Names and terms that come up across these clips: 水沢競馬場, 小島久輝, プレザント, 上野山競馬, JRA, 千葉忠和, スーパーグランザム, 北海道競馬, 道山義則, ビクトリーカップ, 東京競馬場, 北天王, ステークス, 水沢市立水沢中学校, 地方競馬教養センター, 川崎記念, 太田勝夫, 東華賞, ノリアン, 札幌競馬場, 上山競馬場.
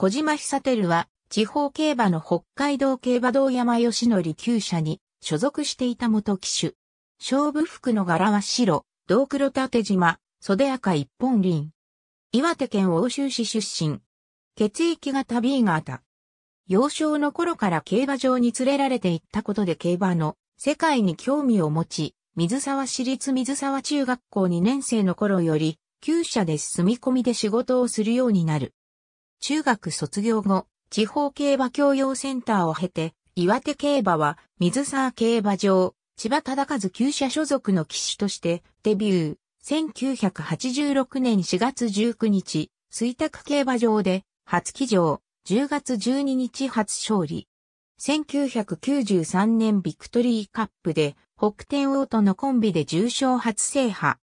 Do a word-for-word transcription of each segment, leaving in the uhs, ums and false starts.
小島久輝は地方競馬の北海道競馬道山義則厩舎に所属していた元騎手。勝負服の柄は白、銅黒縦縞、袖赤一本輪。岩手県奥州市出身。血液型 ビー 型。幼少の頃から競馬場に連れられて行ったことで競馬の世界に興味を持ち、水沢市立水沢中学校にねんせいの頃より、厩舎で住み込みで仕事をするようになる。中学卒業後、地方競馬教養センターを経て、岩手競馬は水沢競馬場、千葉忠和厩舎所属の騎手としてデビュー。せんきゅうひゃくはちじゅうろくねんしがつじゅうくにち、水沢競馬場で初騎乗、じゅうがつじゅうににち初勝利。せんきゅうひゃくきゅうじゅうさんねんビクトリーカップで北天王とのコンビで重賞初制覇。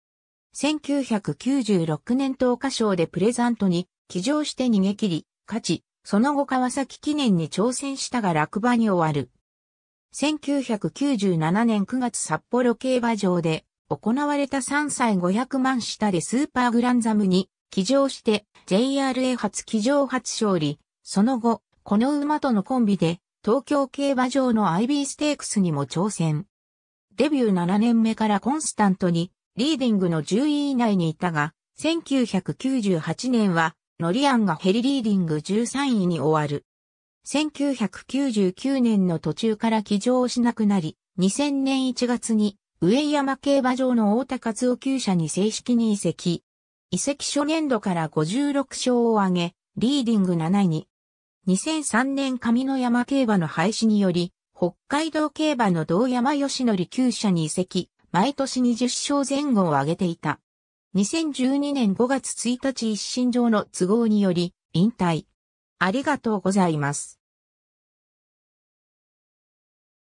せんきゅうひゃくきゅうじゅうろくねん東華賞でプレザントに騎乗して逃げ切り、勝ち、その後川崎記念に挑戦したが落馬に終わる。せんきゅうひゃくきゅうじゅうななねんくがつ札幌競馬場で行われたさんさいごひゃくまんしたでスーパーグランザムに騎乗して ジェイアールエー 初騎乗初勝利。その後、この馬とのコンビで東京競馬場の アイビー ステークスにも挑戦。デビューななねんめからコンスタントにリーディングのじゅうい以内にいたが、せんきゅうひゃくきゅうじゅうはちねんはノリアンがヘリリーディングじゅうさんいに終わる。せんきゅうひゃくきゅうじゅうきゅうねんの途中から騎乗しなくなり、にせんねんいちがつに上山競馬場の太田勝夫厩舎に正式に移籍。移籍初年度からごじゅうろくしょうを挙げ、リーディングなないに。にせんさんねん上野山競馬の廃止により、北海道競馬の道山義則厩舎に移籍、毎年にじゅっしょうぜん後を挙げていた。にせんじゅうにねんごがつついたち一身上の都合により、引退。ありがとうございます。